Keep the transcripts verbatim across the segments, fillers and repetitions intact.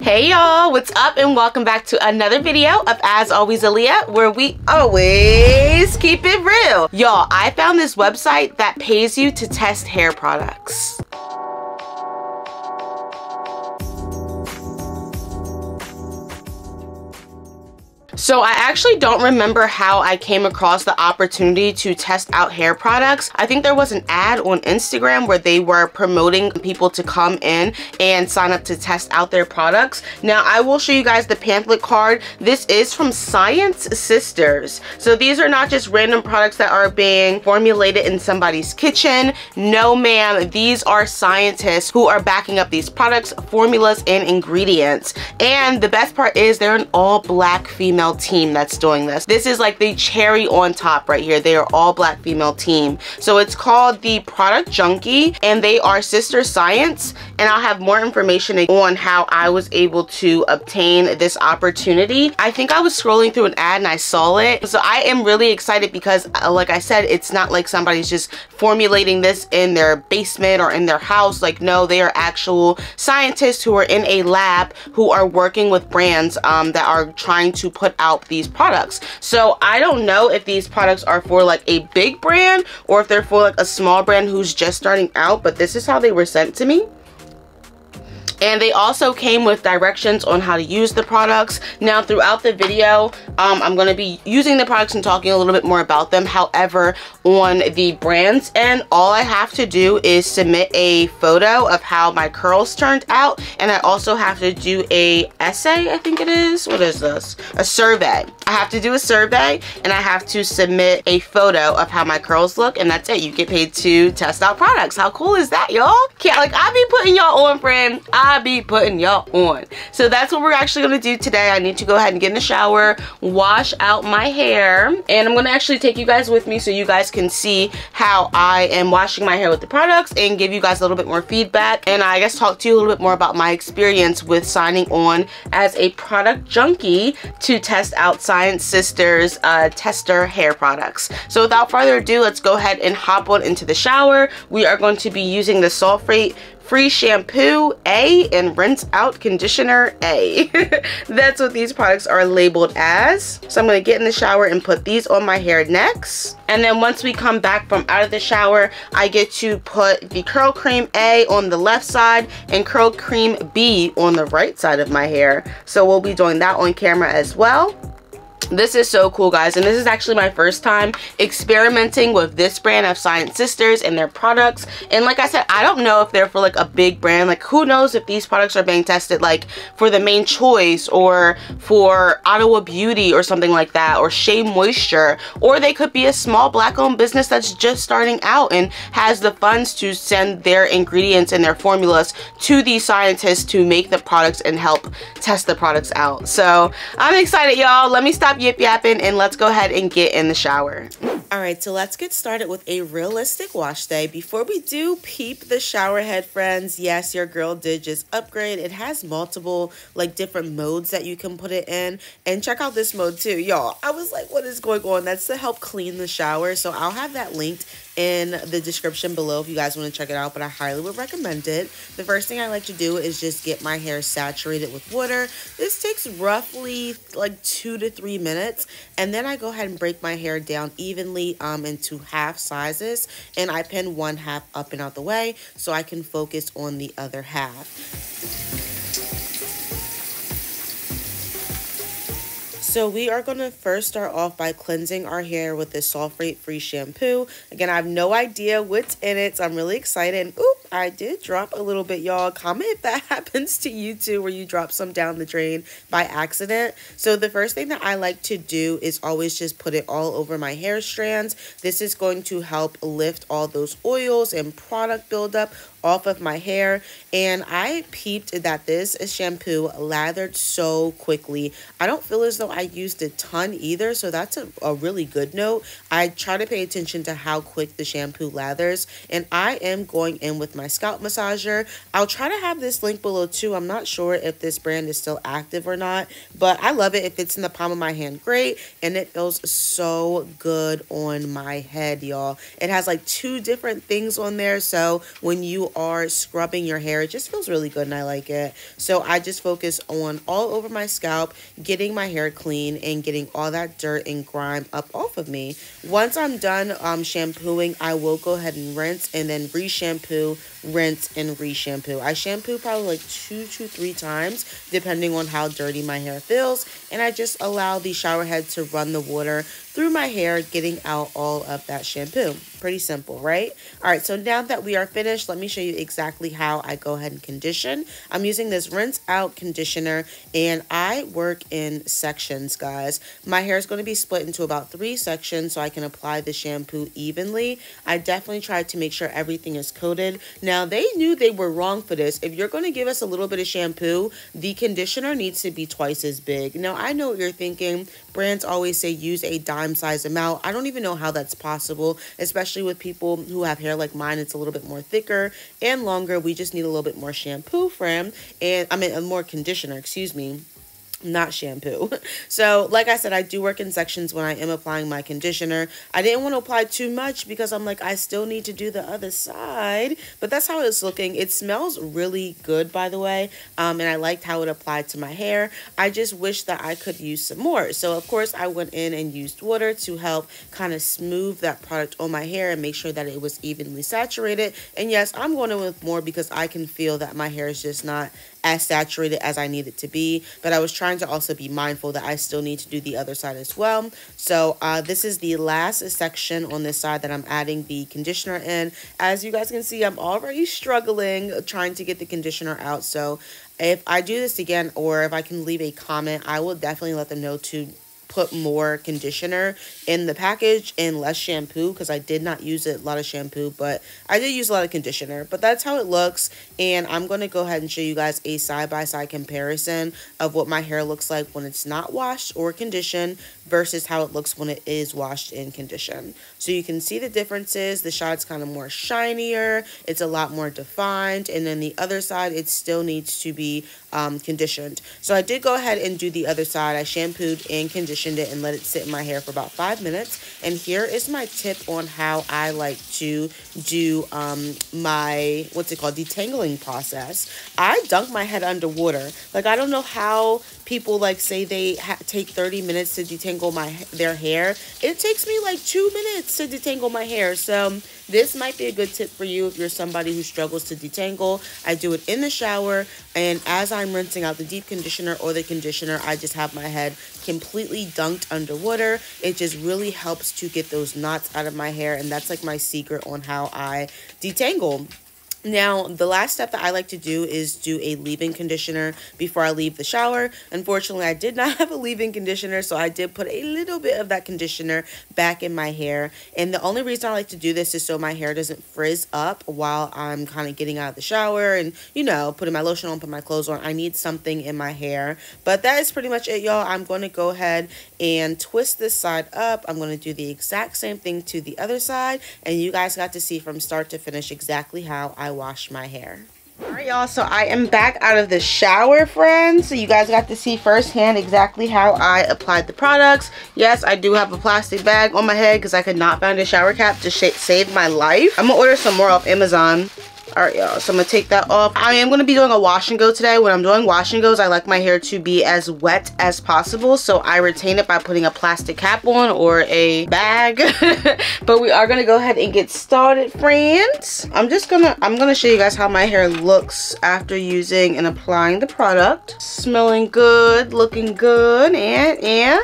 Hey y'all, what's up and welcome back to another video of As Always Aaliyah, where we always keep it real. Y'all, I found this website that pays you to test hair products. So I actually don't remember how I came across the opportunity to test out hair products. I think there was an ad on Instagram where they were promoting people to come in and sign up to test out their products. Now I will show you guys the pamphlet card. This is from Science Sisters. So these are not just random products that are being formulated in somebody's kitchen. No ma'am, these are scientists who are backing up these products, formulas, and ingredients. And the best part is they're an all black female team that's doing this. This is like the cherry on top right here. They are all black female team. So it's called the Product Junkie and they are Sister Science, and I'll have more information on how I was able to obtain this opportunity. I think I was scrolling through an ad and I saw it. So I am really excited because like I said, it's not like somebody's just formulating this in their basement or in their house. Like no, they are actual scientists who are in a lab who are working with brands um, that are trying to put out these products. So I don't know if these products are for like a big brand or if they're for like a small brand who's just starting out, but this is how they were sent to me. And they also came with directions on how to use the products. Now throughout the video, um, I'm gonna be using the products and talking a little bit more about them. However, on the brands end, all I have to do is submit a photo of how my curls turned out. And I also have to do a essay, I think it is. What is this? A survey. I have to do a survey and I have to submit a photo of how my curls look, and that's it. You get paid to test out products. How cool is that, y'all? Can't, like, I be putting y'all on, friend. I be putting y'all on. So that's what we're actually going to do today. I need to go ahead and get in the shower, wash out my hair, and I'm going to actually take you guys with me so you guys can see how I am washing my hair with the products and give you guys a little bit more feedback, and I guess talk to you a little bit more about my experience with signing on as a product junkie to test out Science Sisters uh, tester hair products. So without further ado, let's go ahead and hop on into the shower. We are going to be using the sulfate free shampoo A and rinse out conditioner A. That's what these products are labeled as. So I'm gonna get in the shower and put these on my hair next. And then once we come back from out of the shower, I get to put the curl cream A on the left side and curl cream B on the right side of my hair. So we'll be doing that on camera as well. This is so cool, guys, and this is actually my first time experimenting with this brand of Science Sisters and their products. And like I said, I don't know if they're for like a big brand. Like who knows if these products are being tested like for The Main Choice or for Ottawa Beauty or something like that, or Shea Moisture, or they could be a small black owned business that's just starting out and has the funds to send their ingredients and their formulas to these scientists to make the products and help test the products out. So I'm excited, y'all. Let me stop yip yapping and let's go ahead and get in the shower. All right, so let's get started with a realistic wash day. Before we do, peep the shower head, friends. Yes, your girl did just upgrade. It has multiple like different modes that you can put it in, and check out this mode too, y'all. I was like, what is going on? That's to help clean the shower, so I'll have that linked in the description below if you guys want to check it out, but I highly would recommend it. The first thing I like to do is just get my hair saturated with water. This takes roughly like two to three minutes, and then I go ahead and break my hair down evenly um, into half sizes, and I pin one half up and out the way so I can focus on the other half. So we are going to first start off by cleansing our hair with this sulfate-free shampoo. Again, I have no idea what's in it, so I'm really excited. And oop, I did drop a little bit, y'all. Comment if that happens to you too, where you drop some down the drain by accident. So the first thing that I like to do is always just put it all over my hair strands. This is going to help lift all those oils and product buildup off of my hair. And I peeped that this shampoo lathered so quickly. I don't feel as though I used a ton either, so that's a, a really good note. I try to pay attention to how quick the shampoo lathers, and I am going in with my scalp massager. I'll try to have this link below too. I'm not sure if this brand is still active or not, but I love it. If it's in the palm of my hand, great, and it feels so good on my head, y'all. It has like two different things on there, so when you are scrubbing your hair, it just feels really good and I like it. So I just focus on all over my scalp, getting my hair clean and getting all that dirt and grime up off of me. Once I'm done um, shampooing, I will go ahead and rinse and then re-shampoo, rinse and re-shampoo. I shampoo probably like two to three times depending on how dirty my hair feels, and I just allow the shower head to run the water through my hair, getting out all of that shampoo. Pretty simple, right? All right, so now that we are finished, let me show you exactly how I go ahead and condition. I'm using this rinse out conditioner, and I work in sections, guys. My hair is going to be split into about three sections so I can apply the shampoo evenly. I definitely tried to make sure everything is coated. Now, they knew they were wrong for this. If you're going to give us a little bit of shampoo, the conditioner needs to be twice as big. Now, I know what you're thinking. Brands always say use a dime size amount. I don't even know how that's possible, especially with people who have hair like mine. It's a little bit more thicker and longer. We just need a little bit more shampoo from, and I mean, more conditioner, excuse me. Not shampoo. So like I said, I do work in sections when I am applying my conditioner. I didn't want to apply too much because I'm like, I still need to do the other side, but that's how it's looking. It smells really good, by the way, um, and I liked how it applied to my hair. I just wish that I could use some more. So of course I went in and used water to help kind of smooth that product on my hair and make sure that it was evenly saturated. And yes, I'm going in with more because I can feel that my hair is just not as saturated as I need it to be, but I was trying to also be mindful that I still need to do the other side as well. So uh, this is the last section on this side that I'm adding the conditioner in. As you guys can see, I'm already struggling trying to get the conditioner out. So if I do this again, or if I can leave a comment, I will definitely let them know to put more conditioner in the package and less shampoo, because I did not use a lot of shampoo, but I did use a lot of conditioner. But that's how it looks, and I'm going to go ahead and show you guys a side-by-side comparison of what my hair looks like when it's not washed or conditioned versus how it looks when it is washed and conditioned. So you can see the differences. The side's kind of more shinier, it's a lot more defined, and then the other side, it still needs to be um, conditioned. So I did go ahead and do the other side. I shampooed and conditioned it and let it sit in my hair for about five minutes, and here is my tip on how I like to do um my what's it called detangling process. I dunk my head underwater. Like, I don't know how people like say they ha take thirty minutes to detangle my their hair. It takes me like two minutes to detangle my hair. So this might be a good tip for you if you're somebody who struggles to detangle. I do it in the shower, and as I'm rinsing out the deep conditioner or the conditioner, I just have my head completely dunked underwater. It just really helps to get those knots out of my hair, and that's like my secret on how I detangle. Now, the last step that I like to do is do a leave-in conditioner before I leave the shower. Unfortunately, I did not have a leave-in conditioner, so I did put a little bit of that conditioner back in my hair. And the only reason I like to do this is so my hair doesn't frizz up while I'm kind of getting out of the shower and, you know, putting my lotion on, putting my clothes on. I need something in my hair. But that is pretty much it, y'all. I'm going to go ahead and twist this side up. I'm going to do the exact same thing to the other side, and you guys got to see from start to finish exactly how I wash my hair. All right, y'all, so I am back out of the shower, friends. So you guys got to see firsthand exactly how I applied the products. Yes, I do have a plastic bag on my head because I could not find a shower cap to save my life. I'm gonna order some more off Amazon. All right, y'all, so I'm gonna take that off. I am gonna be doing a wash and go today. When I'm doing wash and goes, I like my hair to be as wet as possible, so I retain it by putting a plastic cap on or a bag. But we are gonna go ahead and get started, friends. I'm just gonna, I'm gonna show you guys how my hair looks after using and applying the product. Smelling good, looking good, and, and.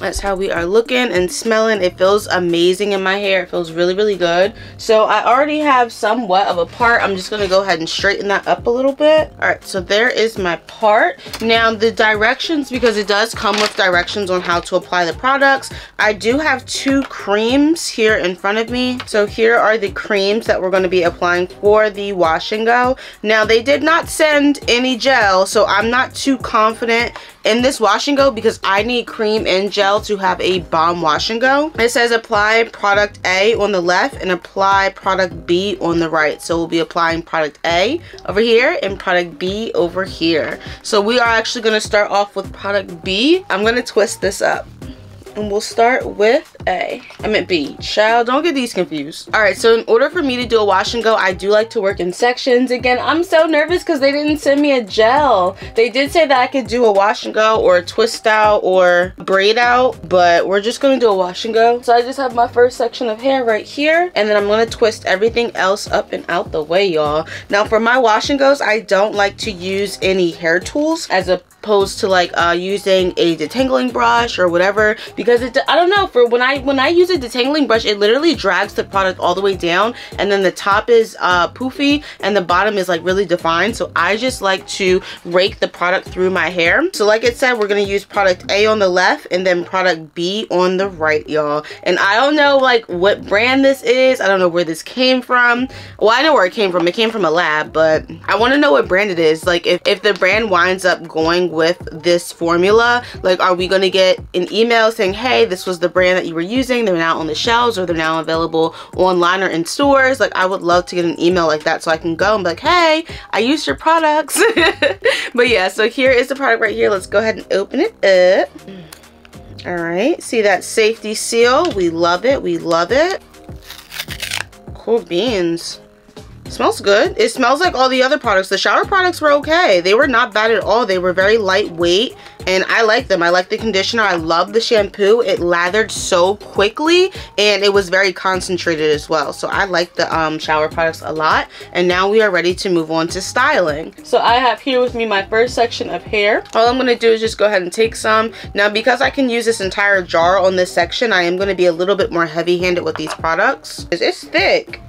That's how we are looking and smelling. It feels amazing in my hair. It feels really, really good. So I already have somewhat of a part. I'm just going to go ahead and straighten that up a little bit. All right, so there is my part. Now the directions, because it does come with directions on how to apply the products. I do have two creams here in front of me. So here are the creams that we're going to be applying for the wash and go. Now they did not send any gel, so I'm not too confident in this wash and go because I need cream and gel to have a bomb wash and go. It says apply product A on the left and apply product B on the right. So we'll be applying product A over here and product B over here. So we are actually going to start off with product B. I'm going to twist this up, and we'll start with A. I meant B. Child, don't get these confused. All right, so in order for me to do a wash and go, I do like to work in sections. Again, I'm so nervous because they didn't send me a gel. They did say that I could do a wash and go or a twist out or braid out, but we're just going to do a wash and go. So I just have my first section of hair right here, and then I'm going to twist everything else up and out the way, y'all. Now for my wash and goes, I don't like to use any hair tools as opposed to like uh, using a detangling brush or whatever, because it, I don't know, for when I when I use a detangling brush, it literally drags the product all the way down, and then the top is uh, poofy and the bottom is like really defined. So I just like to rake the product through my hair. So like I said, we're going to use product A on the left and then product B on the right, y'all. And I don't know like what brand this is. I don't know where this came from. Well, I know where it came from. It came from a lab, but I want to know what brand it is. Like if, if the brand winds up going with this formula, like are we going to get an email saying, hey, this was the brand that you were using, they're now on the shelves, or they're now available online or in stores? Like I would love to get an email like that so I can go and be like, hey, I used your products. But yeah, so here is the product right here. Let's go ahead and open it up. All right, see that safety seal? We love it, we love it. Cool beans. Smells good. It smells like all the other products. The shower products were okay. They were not bad at all. They were very lightweight, and I like them. I like the conditioner. I love the shampoo. It lathered so quickly, and it was very concentrated as well. So I like the um, shower products a lot. And now we are ready to move on to styling. So I have here with me my first section of hair. All I'm going to do is just go ahead and take some. Now because I can use this entire jar on this section, I am going to be a little bit more heavy-handed with these products. It's thick.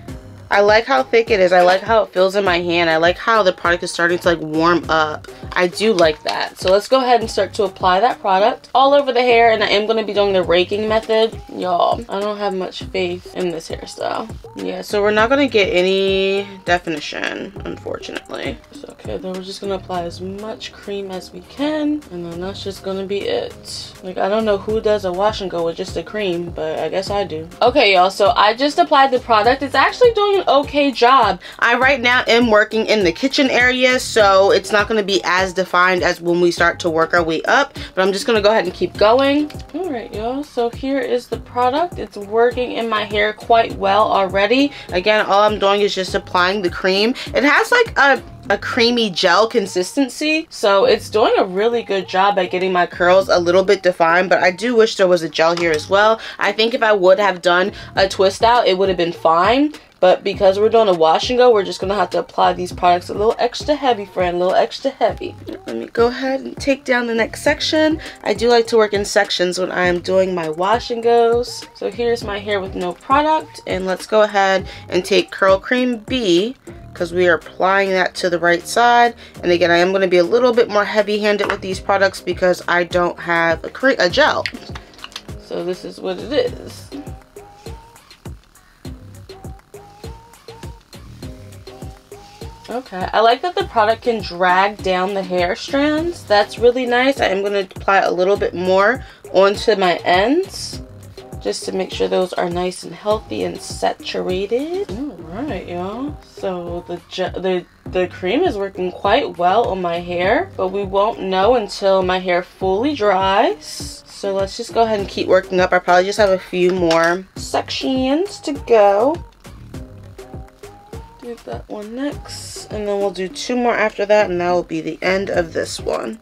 I like how thick it is. I like how it feels in my hand. I like how the product is starting to like warm up. I do like that. So let's go ahead and start to apply that product all over the hair, and I am going to be doing the raking method. Y'all, I don't have much faith in this hairstyle. Yeah, so we're not going to get any definition, unfortunately. So okay, then we're just going to apply as much cream as we can, and then that's just going to be it. Like I don't know who does a wash and go with just the cream, but I guess I do. Okay, y'all, so I just applied the product. It's actually doing an okay job. I right now am working in the kitchen area, so it's not going to be as defined as when we start to work our way up, but I'm just going to go ahead and keep going. All right, y'all, so here is the product. It's working in my hair quite well already. Again, all I'm doing is just applying the cream. It has like a a creamy gel consistency, so it's doing a really good job at getting my curls a little bit defined, but I do wish there was a gel here as well. I think if I would have done a twist out, it would have been fine, but because we're doing a wash and go, we're just gonna have to apply these products a little extra heavy, friend, a little extra heavy. Let me go ahead and take down the next section. I do like to work in sections when I am doing my wash and goes. So here's my hair with no product, and let's go ahead and take curl cream B, because we are applying that to the right side. And again, I am going to be a little bit more heavy-handed with these products because I don't have a, cre a gel. So this is what it is. Okay, I like that the product can drag down the hair strands. That's really nice. I am going to apply a little bit more onto my ends, just to make sure those are nice and healthy and saturated. All right, y'all. So the, the the cream is working quite well on my hair, but we won't know until my hair fully dries. So let's just go ahead and keep working up. I probably just have a few more sections to go. Do that one next, and then we'll do two more after that, and that will be the end of this one.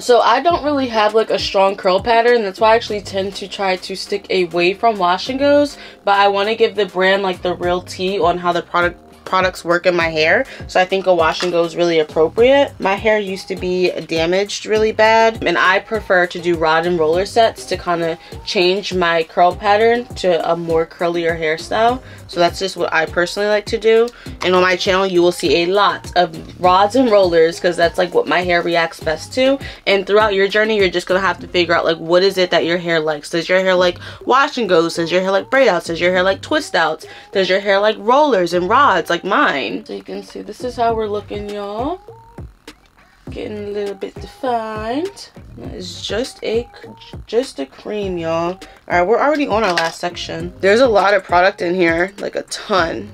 So I don't really have like a strong curl pattern. That's why I actually tend to try to stick away from wash and goes, but I want to give the brand like the real tea on how the product products work in my hair. So I think a wash and go is really appropriate. My hair used to be damaged really bad, and I prefer to do rod and roller sets to kind of change my curl pattern to a more curlier hairstyle. So that's just what I personally like to do, and on my channel you will see a lot of rods and rollers because that's like what my hair reacts best to. And throughout your journey, you're just gonna have to figure out like what is it that your hair likes. Does your hair like wash and goes? Does your hair like braid outs? Does your hair like twist outs? Does your hair like rollers and rods like mine? So you can see this is how we're looking, y'all. Getting a little bit defined. That is just a just a cream, y'all. All right, we're already on our last section. There's a lot of product in here, like a ton.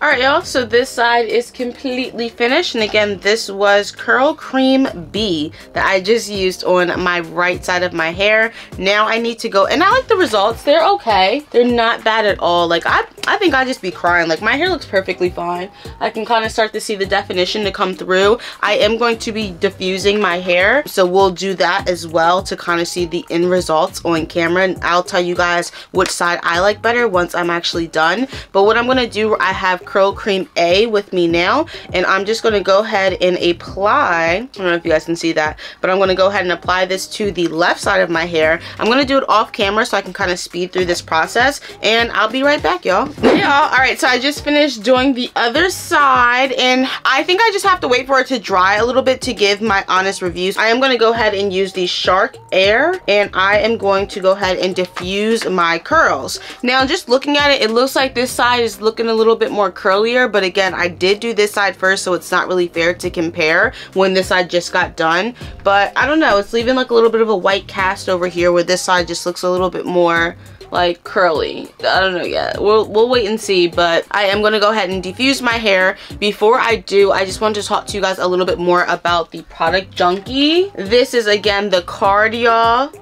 Alright y'all, so this side is completely finished, and again this was Curl Cream B that I just used on my right side of my hair. Now I need to go, and I like the results. They're okay. They're not bad at all. Like I, I think I'd just be crying. Like my hair looks perfectly fine. I can kind of start to see the definition to come through. I am going to be diffusing my hair, so we'll do that as well to kind of see the end results on camera, and I'll tell you guys which side I like better once I'm actually done. But what I'm going to do, I have Curl Cream A with me now, and I'm just going to go ahead and apply, I don't know if you guys can see that, but I'm going to go ahead and apply this to the left side of my hair. I'm going to do it off camera so I can kind of speed through this process, and I'll be right back, y'all. Hey y'all, alright, so I just finished doing the other side, and I think I just have to wait for it to dry a little bit to give my honest reviews. I am going to go ahead and use the Shark Air, and I am going to go ahead and diffuse my curls. Now just looking at it, it looks like this side is looking a little bit more curlier, but again I did do this side first, so it's not really fair to compare when this side just got done. But I don't know, it's leaving like a little bit of a white cast over here where this side just looks a little bit more like curly. I don't know yet. We'll, we'll wait and see, but I am going to go ahead and diffuse my hair. Before I do, I just want to talk to you guys a little bit more about the Product Junkie. This is again the card, y'all,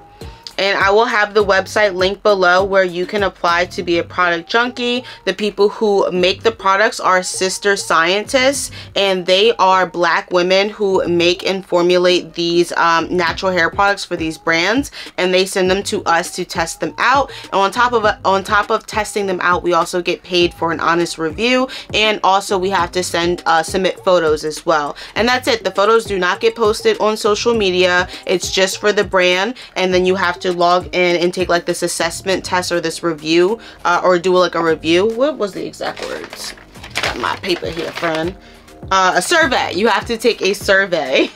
and I will have the website link below where you can apply to be a Product Junkie. The people who make the products are Sister Scientists, and they are black women who make and formulate these um, natural hair products for these brands, and they send them to us to test them out. And on top of uh, on top of testing them out, we also get paid for an honest review, and also we have to send uh, submit photos as well. And that's it. The photos do not get posted on social media. It's just for the brand, and then you have to to log in and take like this assessment test or this review uh, or do like a review. What was the exact words? Got my paper here, friend. Uh, a survey. You have to take a survey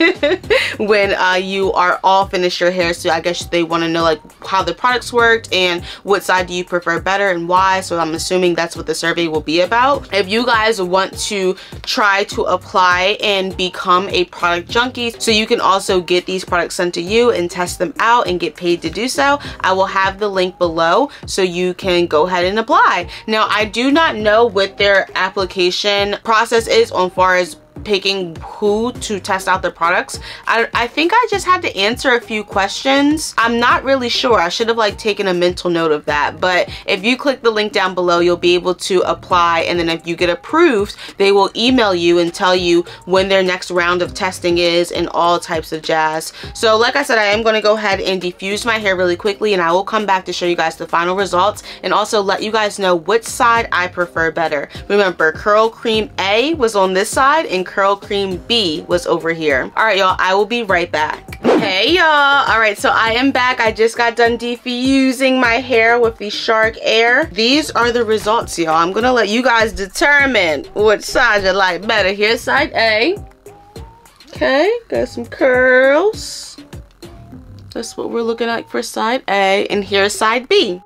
when uh, you are all finished your hair. So I guess they want to know like how the products worked and what side do you prefer better and why. So I'm assuming that's what the survey will be about. If you guys want to try to apply and become a Product Junkie, so you can also get these products sent to you and test them out and get paid to do so, I will have the link below so you can go ahead and apply. Now I do not know what their application process is on far as is picking who to test out the products. I, I think I just had to answer a few questions. I'm not really sure. I should have like taken a mental note of that. But if you click the link down below, you'll be able to apply, and then if you get approved, they will email you and tell you when their next round of testing is and all types of jazz. So like I said, I am going to go ahead and diffuse my hair really quickly, and I will come back to show you guys the final results and also let you guys know which side I prefer better. Remember, Curl Cream A was on this side and Curl Cream B was over here. All right y'all, I will be right back. Hey y'all, all right, so I am back. I just got done diffusing my hair with the Shark Air. These are the results, y'all. I'm gonna let you guys determine which side you like better. Here's side A. Okay, got some curls. That's what we're looking at for side A, and here's side B.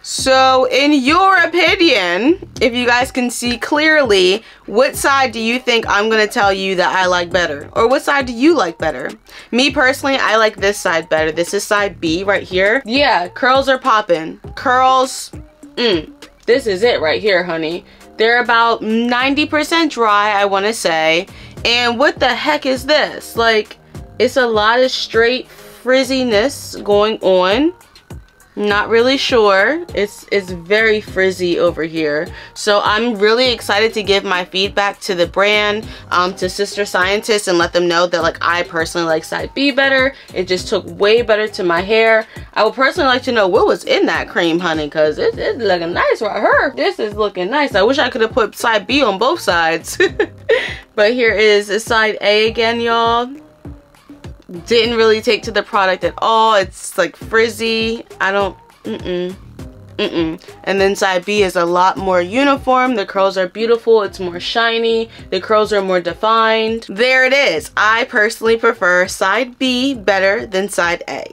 So in your opinion, if you guys can see clearly, what side do you think I'm gonna tell you that I like better? Or what side do you like better? Me personally, I like this side better. This is side B right here. Yeah, curls are popping. Curls, mm, this is it right here, honey. They're about ninety percent dry, I wanna say. And what the heck is this? Like, it's a lot of straight frizziness going on. Not really sure. It's it's very frizzy over here. So I'm really excited to give my feedback to the brand, um, to Sister Scientist, and let them know that like I personally like side B better. It just took way better to my hair. I would personally like to know what was in that cream, honey, because it, it's looking nice right here. This is looking nice. I wish I could have put side B on both sides. But here is side A again, y'all. Didn't really take to the product at all. It's like frizzy. I don't mm-mm mm-mm and then side B is a lot more uniform. The curls are beautiful. It's more shiny. The curls are more defined. There it is. I personally prefer side B better than side A.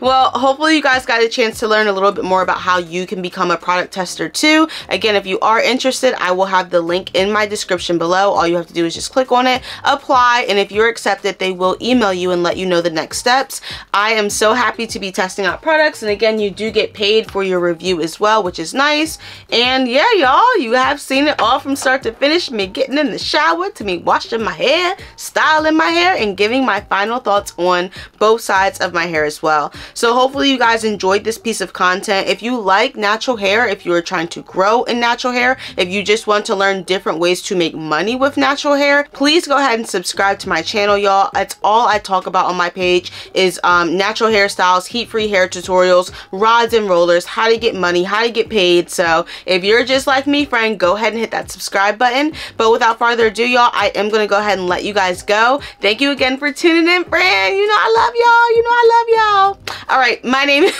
Well, hopefully you guys got a chance to learn a little bit more about how you can become a product tester too. Again, if you are interested, I will have the link in my description below. All you have to do is just click on it, apply, and if you're accepted, they will email you and let you know the next steps. I am so happy to be testing out products, and again, you do get paid for your review as well, which is nice. And yeah, y'all, you have seen it all from start to finish, me getting in the shower to me washing my hair, styling my hair, and giving my final thoughts on both sides of my hair as well. So hopefully you guys enjoyed this piece of content. If you like natural hair, if you are trying to grow in natural hair, if you just want to learn different ways to make money with natural hair, please go ahead and subscribe to my channel, y'all. That's all I talk about on my page is um, natural hairstyles, heat-free hair tutorials, rods and rollers, how to get money, how to get paid. So if you're just like me, friend, go ahead and hit that subscribe button. But without further ado, y'all, I am going to go ahead and let you guys go. Thank you again for tuning in, friend. You know I love y'all. You know I love y'all. All right, my name,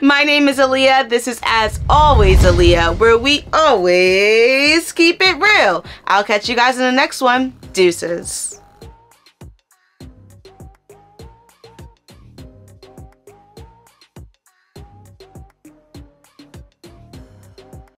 my name is Aleia. This is As Always Aleia, where we always keep it real. I'll catch you guys in the next one. Deuces.